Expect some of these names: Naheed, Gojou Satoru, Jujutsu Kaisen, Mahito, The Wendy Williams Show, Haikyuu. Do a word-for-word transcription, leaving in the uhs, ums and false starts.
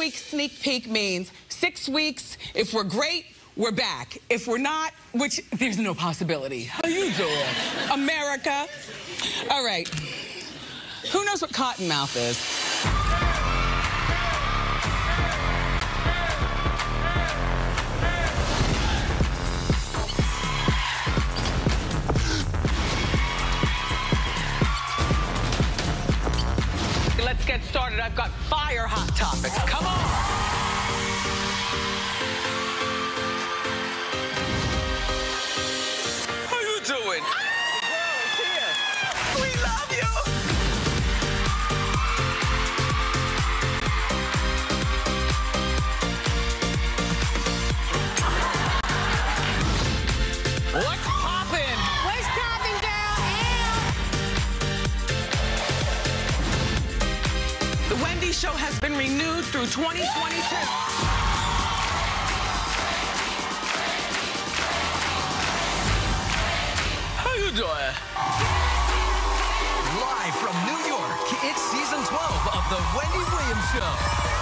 six-week sneak peek means six weeks, if we're great, we're back. If we're not, which there's no possibility. How you doing, America? All right. Who knows what cottonmouth is? Let's get started. I've got fire hot topics. Come on. How you doing? Ah! The world is here. We love you. What's poppin'? What's poppin', girl? The Wendy Show has been renewed through twenty twenty-two. Live from New York, it's season twelve of The Wendy Williams Show.